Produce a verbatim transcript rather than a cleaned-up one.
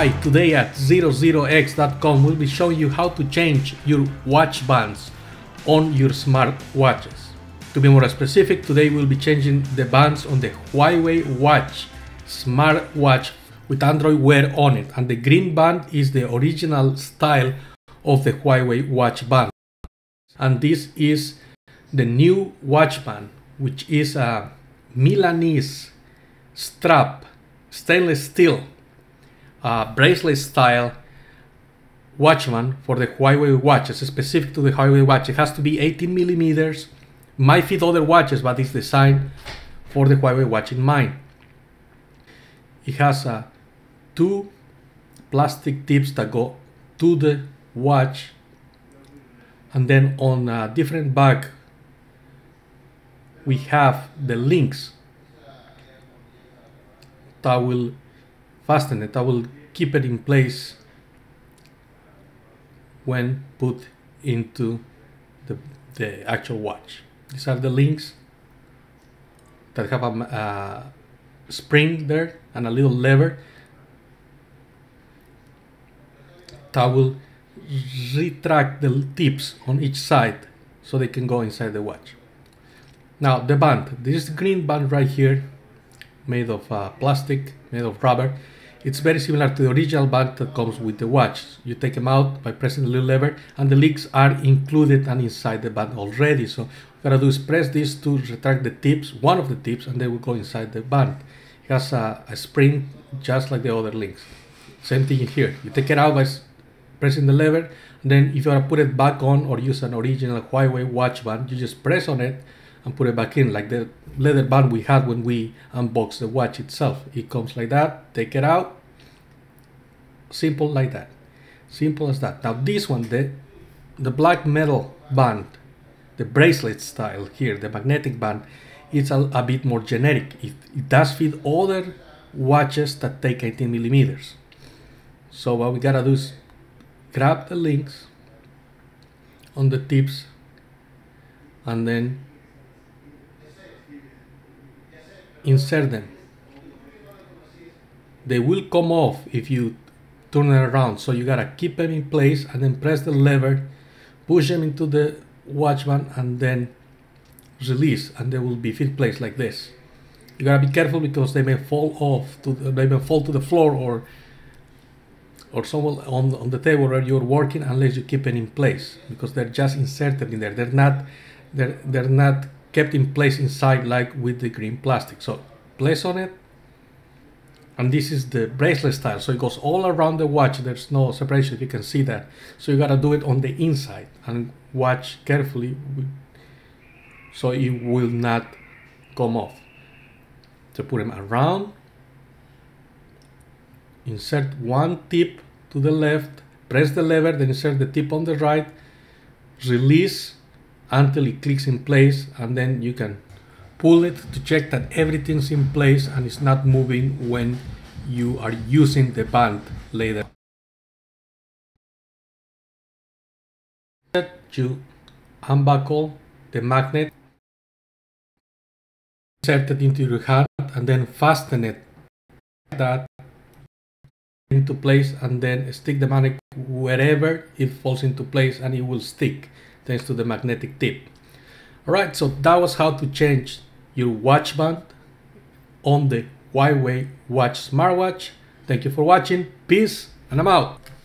Hi, today at zero zero x dot com we'll be showing you how to change your watch bands on your smart watches. To be more specific, today we'll be changing the bands on the Huawei Watch smart watch with Android Wear on it, and the green band is the original style of the Huawei Watch band, and this is the new watch band, which is a Milanese strap, stainless steel, uh, bracelet style watchman for the Huawei Watch. It's specific to the Huawei Watch. It has to be eighteen millimeters, might fit other watches, but it's designed for the Huawei Watch in mind. It has uh, two plastic tips that go to the watch, and then on a different back we have the links that will fasten it, that will keep it in place when put into the, the actual watch. These are the links that have a uh, spring there and a little lever that will retract the tips on each side so they can go inside the watch. Now the band, this green band right here, made of uh, plastic, made of rubber, it's very similar to the original band that comes with the watch. You take them out by pressing the little lever, and the links are included and inside the band already. So what you gotta do is press this to retract the tips, one of the tips, and they will go inside the band. It has a, a spring just like the other links. Same thing here, you take it out by pressing the lever, and then if you want to put it back on or use an original Huawei watch band, you just press on it and put it back in, like the leather band we had when we unboxed the watch itself. It comes like that, take it out, simple like that, simple as that. Now this one, the, the black metal band, the bracelet style here, the magnetic band, it's a, a bit more generic. It, it does fit other watches that take eighteen millimeters. So what we gotta do is grab the links on the tips and then insert them. They will come off if you turn it around, so you gotta keep them in place and then press the lever, push them into the watch band, and then release, and they will be fit place like this. You gotta be careful because they may fall off to the, they may fall to the floor or or somewhere on, on the table where you're working, unless you keep it in place, because they're just inserted in there. They're not, they're, they're not kept in place inside like with the green plastic. So place on it, and this is the bracelet style, so it goes all around the watch. There's no separation, if you can see that. So you gotta do it on the inside and watch carefully so it will not come off. So put them around, insert one tip to the left, press the lever, then insert the tip on the right, release until it clicks in place, and then you can pull it to check that everything's in place and it's not moving when you are using the band later. You unbuckle the magnet, insert it into your hand, and then fasten it like that into place, and then stick the magnet wherever it falls into place, and it will stick thanks to the magnetic tip. All right, so that was how to change your watch band on the Huawei Watch smartwatch. Thank you for watching. Peace, and I'm out.